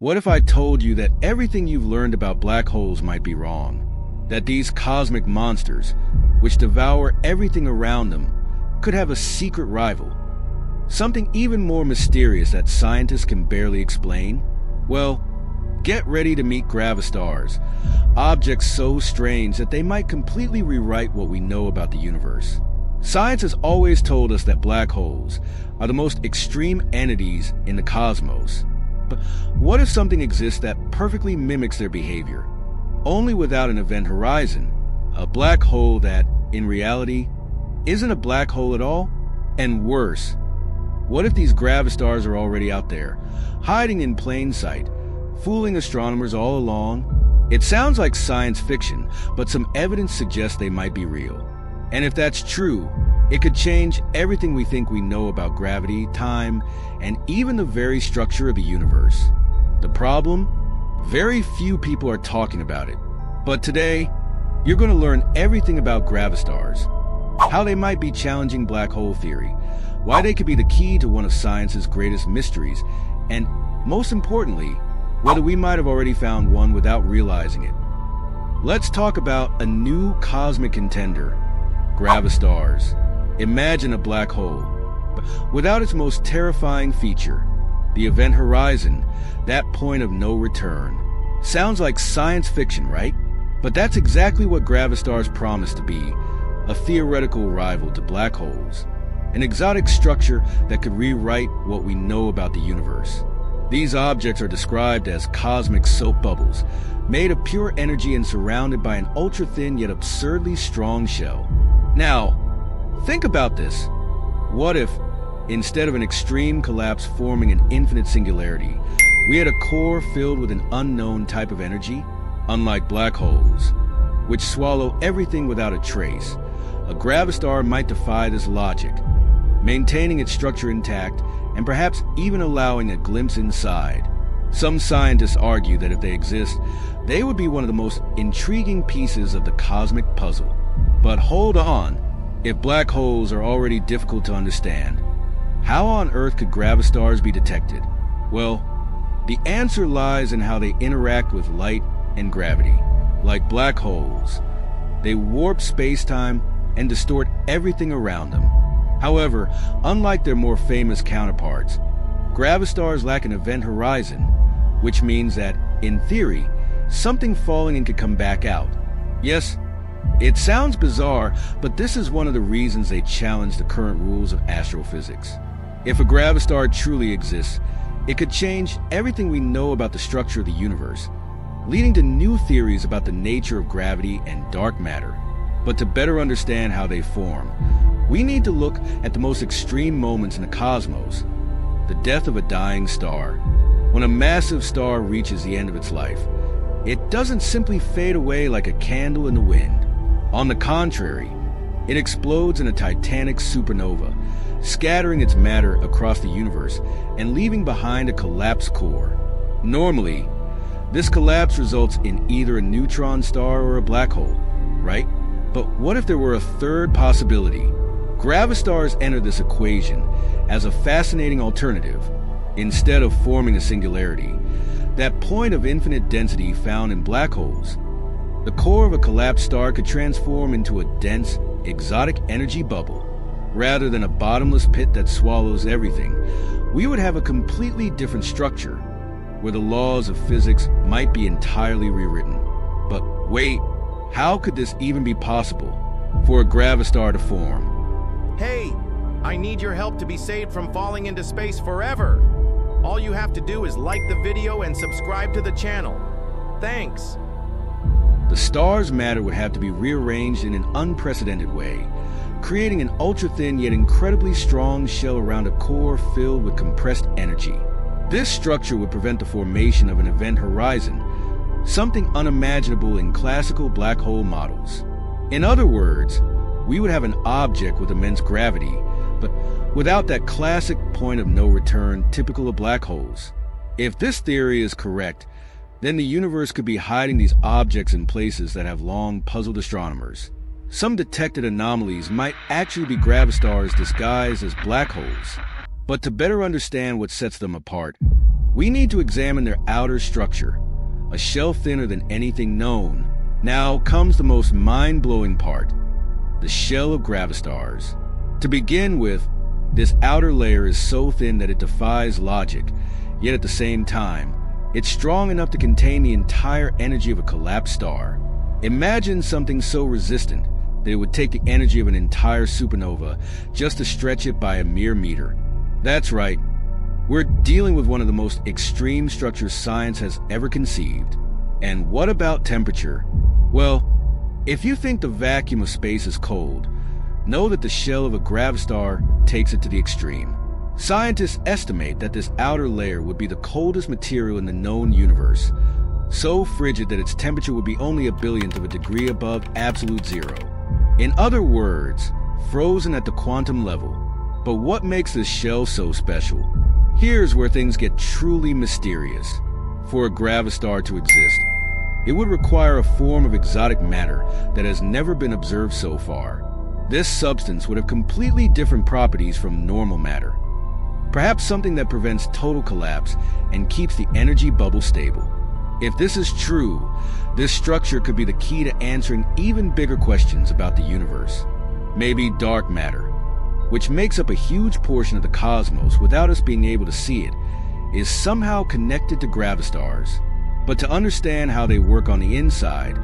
What if I told you that everything you've learned about black holes might be wrong? That these cosmic monsters, which devour everything around them, could have a secret rival? Something even more mysterious that scientists can barely explain? Well, get ready to meet Gravastars, objects so strange that they might completely rewrite what we know about the universe. Science has always told us that black holes are the most extreme entities in the cosmos. But what if something exists that perfectly mimics their behavior, only without an event horizon? A black hole that, in reality, isn't a black hole at all? And worse, what if these Gravastars are already out there, hiding in plain sight, fooling astronomers all along? It sounds like science fiction, but some evidence suggests they might be real. And if that's true, it could change everything we think we know about gravity, time, and even the very structure of the universe. The problem? Very few people are talking about it. But today, you're going to learn everything about Gravastars, how they might be challenging black hole theory, why they could be the key to one of science's greatest mysteries, and most importantly, whether we might have already found one without realizing it. Let's talk about a new cosmic contender, Gravastars. Imagine a black hole, but without its most terrifying feature, the event horizon, that point of no return. Sounds like science fiction, right? But that's exactly what Gravastars promised to be, a theoretical rival to black holes. An exotic structure that could rewrite what we know about the universe. These objects are described as cosmic soap bubbles, made of pure energy and surrounded by an ultra-thin yet absurdly strong shell. Now, think about this. What if, instead of an extreme collapse forming an infinite singularity, we had a core filled with an unknown type of energy? Unlike black holes, which swallow everything without a trace, a Gravistar might defy this logic, maintaining its structure intact and perhaps even allowing a glimpse inside. Some scientists argue that if they exist, they would be one of the most intriguing pieces of the cosmic puzzle. But hold on, if black holes are already difficult to understand, how on earth could Gravastars be detected? Well, the answer lies in how they interact with light and gravity. Like black holes, they warp space-time and distort everything around them. However, unlike their more famous counterparts, Gravastars lack an event horizon, which means that, in theory, something falling in could come back out. Yes, it sounds bizarre, but this is one of the reasons they challenge the current rules of astrophysics. If a Gravistar truly exists, it could change everything we know about the structure of the universe, leading to new theories about the nature of gravity and dark matter. But to better understand how they form, we need to look at the most extreme moments in the cosmos, the death of a dying star. When a massive star reaches the end of its life, it doesn't simply fade away like a candle in the wind. On the contrary, it explodes in a titanic supernova, scattering its matter across the universe and leaving behind a collapsed core. Normally, this collapse results in either a neutron star or a black hole, right? But what if there were a third possibility? Gravastars enter this equation as a fascinating alternative. Instead of forming a singularity, that point of infinite density found in black holes, the core of a collapsed star could transform into a dense, exotic energy bubble. Rather than a bottomless pit that swallows everything, we would have a completely different structure, where the laws of physics might be entirely rewritten. But wait, how could this even be possible for a Gravistar to form? Hey, I need your help to be saved from falling into space forever. All you have to do is like the video and subscribe to the channel. Thanks. The star's matter would have to be rearranged in an unprecedented way, creating an ultra-thin yet incredibly strong shell around a core filled with compressed energy. This structure would prevent the formation of an event horizon, something unimaginable in classical black hole models. In other words, we would have an object with immense gravity, but without that classic point of no return typical of black holes. If this theory is correct, then the universe could be hiding these objects in places that have long puzzled astronomers. Some detected anomalies might actually be Gravastars disguised as black holes. But to better understand what sets them apart, We need to examine their outer structure, a shell thinner than anything known. Now comes the most mind-blowing part, the shell of Gravastars. To begin with, this outer layer is so thin that it defies logic, yet at the same time, it's strong enough to contain the entire energy of a collapsed star. Imagine something so resistant that it would take the energy of an entire supernova just to stretch it by a mere meter. That's right, we're dealing with one of the most extreme structures science has ever conceived. And what about temperature? Well, if you think the vacuum of space is cold, know that the shell of a Gravastar takes it to the extreme. Scientists estimate that this outer layer would be the coldest material in the known universe, so frigid that its temperature would be only a billionth of a degree above absolute zero. In other words, frozen at the quantum level. But what makes this shell so special? Here's where things get truly mysterious. For a Gravastar to exist, it would require a form of exotic matter that has never been observed so far. This substance would have completely different properties from normal matter. Perhaps something that prevents total collapse and keeps the energy bubble stable. If this is true, this structure could be the key to answering even bigger questions about the universe. Maybe dark matter, which makes up a huge portion of the cosmos without us being able to see it, is somehow connected to Gravastars. But to understand how they work on the inside,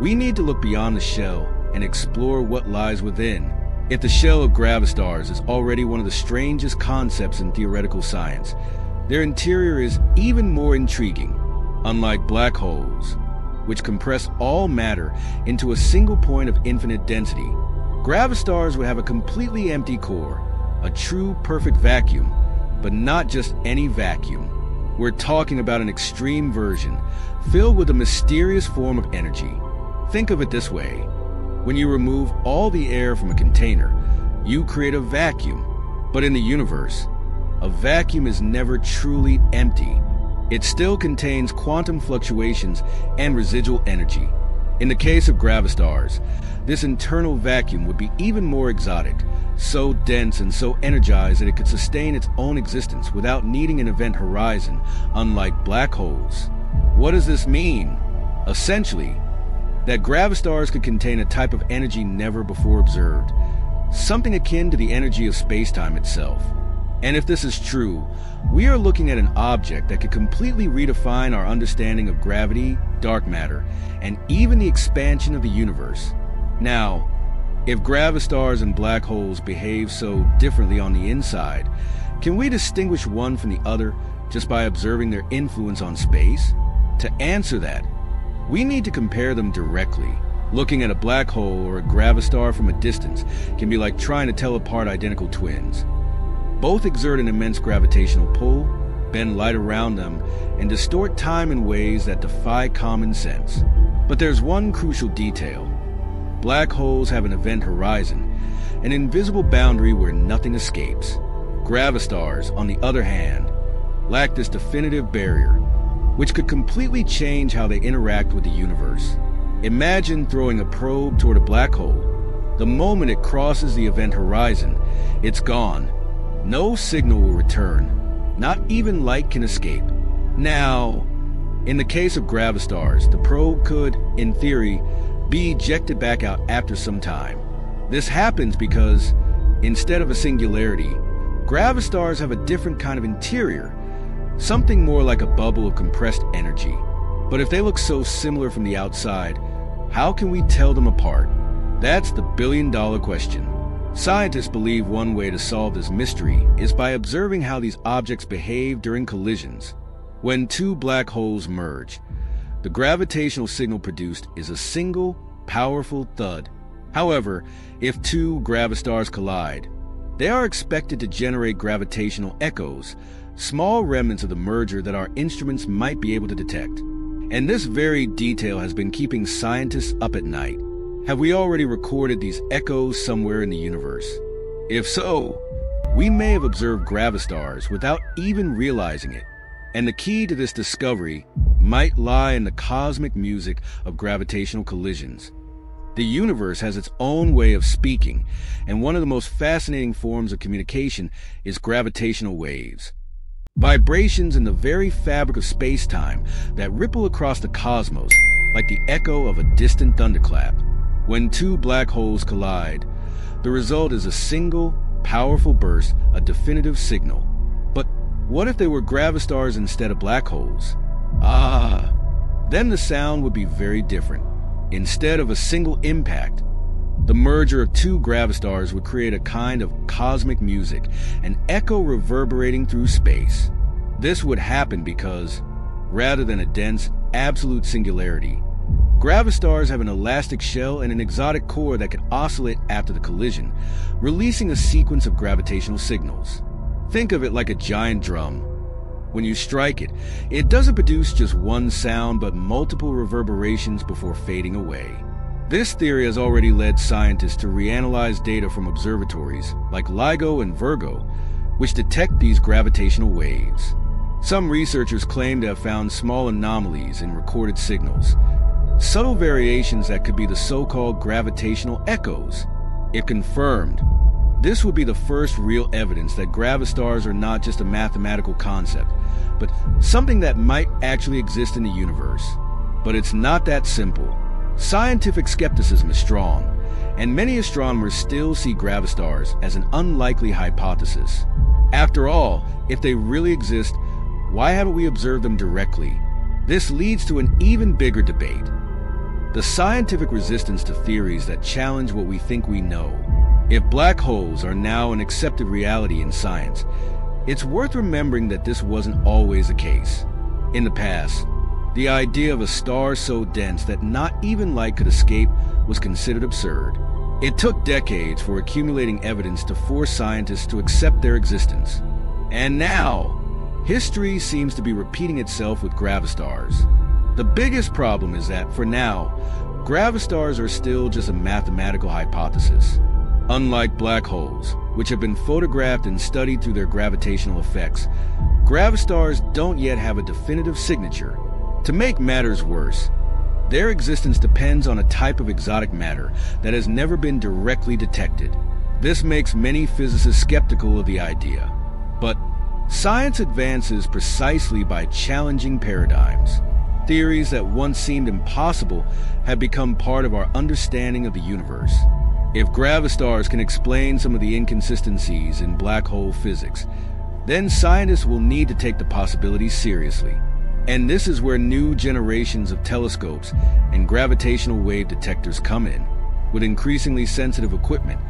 we need to look beyond the shell and explore what lies within. If the shell of Gravastars is already one of the strangest concepts in theoretical science, their interior is even more intriguing. Unlike black holes, which compress all matter into a single point of infinite density, Gravastars would have a completely empty core, a true perfect vacuum, but not just any vacuum. We're talking about an extreme version, filled with a mysterious form of energy. Think of it this way. When you remove all the air from a container, you create a vacuum. But in the universe, a vacuum is never truly empty. It still contains quantum fluctuations and residual energy. In the case of Gravastars, this internal vacuum would be even more exotic, so dense and so energized that it could sustain its own existence without needing an event horizon, unlike black holes. What does this mean? Essentially, that Gravastars could contain a type of energy never before observed, something akin to the energy of space-time itself. And if this is true, we are looking at an object that could completely redefine our understanding of gravity, dark matter, and even the expansion of the universe. Now, if Gravastars and black holes behave so differently on the inside, can we distinguish one from the other just by observing their influence on space? To answer that, we need to compare them directly. Looking at a black hole or a Gravastar from a distance can be like trying to tell apart identical twins. Both exert an immense gravitational pull, bend light around them, and distort time in ways that defy common sense. But there's one crucial detail. Black holes have an event horizon, an invisible boundary where nothing escapes. Gravastars, on the other hand, lack this definitive barrier, which could completely change how they interact with the universe. Imagine throwing a probe toward a black hole. The moment it crosses the event horizon, it's gone. No signal will return. Not even light can escape. Now, in the case of Gravastars, the probe could, in theory, be ejected back out after some time. This happens because, instead of a singularity, Gravastars have a different kind of interior, something more like a bubble of compressed energy. But if they look so similar from the outside, how can we tell them apart? That's the billion-dollar question. Scientists believe one way to solve this mystery is by observing how these objects behave during collisions. When two black holes merge, the gravitational signal produced is a single, powerful thud. However, if two Gravastars collide, they are expected to generate gravitational echoes, small remnants of the merger that our instruments might be able to detect. And this very detail has been keeping scientists up at night. Have we already recorded these echoes somewhere in the universe? If so, we may have observed Gravastars without even realizing it. And the key to this discovery might lie in the cosmic music of gravitational collisions. The universe has its own way of speaking, and one of the most fascinating forms of communication is gravitational waves. Vibrations in the very fabric of space-time that ripple across the cosmos like the echo of a distant thunderclap. When two black holes collide, the result is a single, powerful burst, a definitive signal. But what if they were gravastars instead of black holes? Ah, then the sound would be very different. Instead of a single impact, the merger of two gravastars would create a kind of cosmic music, an echo reverberating through space. This would happen because, rather than a dense, absolute singularity, gravastars have an elastic shell and an exotic core that can oscillate after the collision, releasing a sequence of gravitational signals. Think of it like a giant drum. When you strike it, it doesn't produce just one sound but multiple reverberations before fading away. This theory has already led scientists to reanalyze data from observatories like LIGO and Virgo, which detect these gravitational waves. Some researchers claim to have found small anomalies in recorded signals, subtle variations that could be the so-called gravitational echoes. If confirmed, this would be the first real evidence that gravastars are not just a mathematical concept, but something that might actually exist in the universe. But it's not that simple. Scientific skepticism is strong, and many astronomers still see gravastars as an unlikely hypothesis. After all, if they really exist, why haven't we observed them directly? This leads to an even bigger debate: the scientific resistance to theories that challenge what we think we know. If black holes are now an accepted reality in science, it's worth remembering that this wasn't always the case. In the past, the idea of a star so dense that not even light could escape was considered absurd. It took decades for accumulating evidence to force scientists to accept their existence. And now, history seems to be repeating itself with gravastars. The biggest problem is that, for now, gravastars are still just a mathematical hypothesis. Unlike black holes, which have been photographed and studied through their gravitational effects, gravastars don't yet have a definitive signature. To make matters worse, their existence depends on a type of exotic matter that has never been directly detected. This makes many physicists skeptical of the idea. But science advances precisely by challenging paradigms. Theories that once seemed impossible have become part of our understanding of the universe. If gravastars can explain some of the inconsistencies in black hole physics, then scientists will need to take the possibilities seriously. And this is where new generations of telescopes and gravitational wave detectors come in. With increasingly sensitive equipment,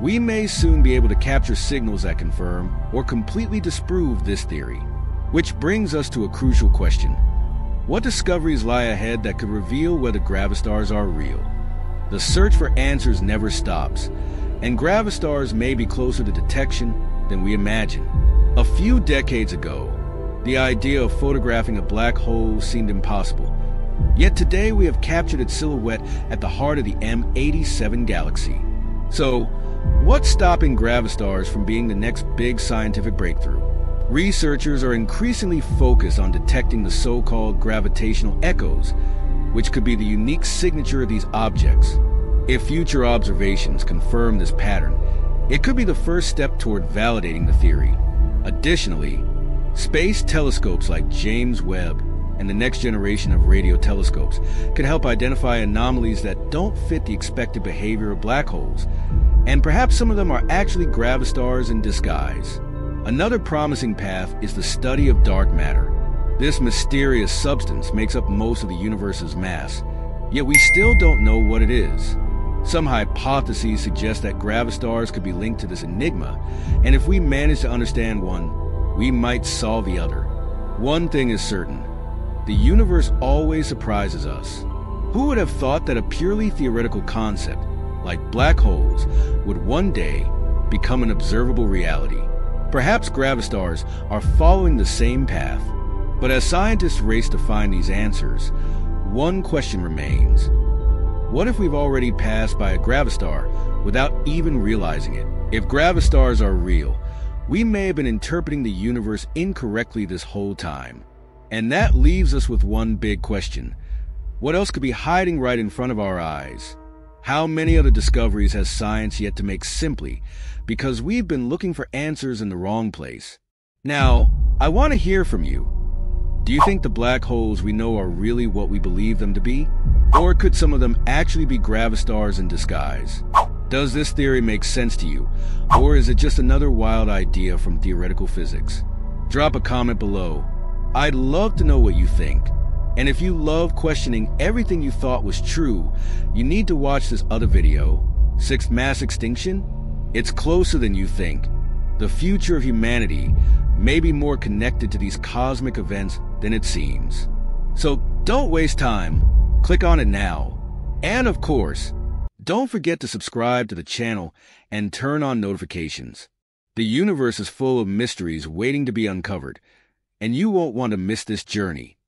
we may soon be able to capture signals that confirm or completely disprove this theory. Which brings us to a crucial question: what discoveries lie ahead that could reveal whether gravastars are real? The search for answers never stops, and gravastars may be closer to detection than we imagine. A few decades ago, the idea of photographing a black hole seemed impossible. Yet today we have captured its silhouette at the heart of the M87 galaxy. So, what's stopping gravastars from being the next big scientific breakthrough? Researchers are increasingly focused on detecting the so-called gravitational echoes, which could be the unique signature of these objects. If future observations confirm this pattern, it could be the first step toward validating the theory. Additionally, space telescopes like James Webb and the next generation of radio telescopes could help identify anomalies that don't fit the expected behavior of black holes, and perhaps some of them are actually gravastars in disguise. Another promising path is the study of dark matter. This mysterious substance makes up most of the universe's mass, yet we still don't know what it is. Some hypotheses suggest that gravastars could be linked to this enigma, and if we manage to understand one, we might solve the other. One thing is certain: the universe always surprises us. Who would have thought that a purely theoretical concept, like black holes, would one day become an observable reality? Perhaps gravastars are following the same path. But as scientists race to find these answers, one question remains: what if we've already passed by a gravastar without even realizing it? If gravastars are real, we may have been interpreting the universe incorrectly this whole time. And that leaves us with one big question: what else could be hiding right in front of our eyes? How many other discoveries has science yet to make simply because we've been looking for answers in the wrong place? Now, I want to hear from you. Do you think the black holes we know are really what we believe them to be? Or could some of them actually be gravastars in disguise? Does this theory make sense to you? Or is it just another wild idea from theoretical physics? Drop a comment below. I'd love to know what you think. And if you love questioning everything you thought was true, you need to watch this other video, Sixth Mass Extinction? It's closer than you think. The future of humanity may be more connected to these cosmic events than it seems. So don't waste time. Click on it now. And of course, don't forget to subscribe to the channel and turn on notifications. The universe is full of mysteries waiting to be uncovered, and you won't want to miss this journey.